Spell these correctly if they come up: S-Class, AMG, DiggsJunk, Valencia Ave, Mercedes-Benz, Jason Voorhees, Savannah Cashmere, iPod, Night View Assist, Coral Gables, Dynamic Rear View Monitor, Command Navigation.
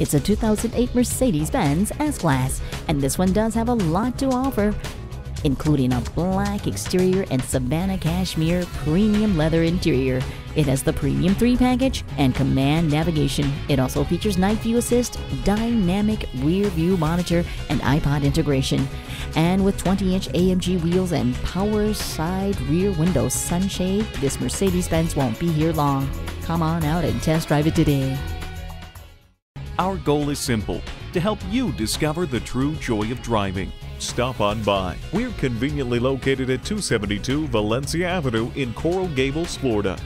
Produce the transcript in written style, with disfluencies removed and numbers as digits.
It's a 2008 Mercedes-Benz S-Class, and this one does have a lot to offer, including a black exterior and Savannah Cashmere premium leather interior. It has the Premium 3 package and Command Navigation. It also features Night View Assist, Dynamic Rear View Monitor, and iPod integration. And with 20-inch AMG wheels and power side rear window sunshade, this Mercedes-Benz won't be here long. Come on out and test drive it today. Our goal is simple: to help you discover the true joy of driving. Stop on by. We're conveniently located at 272 Valencia Avenue in Coral Gables, Florida.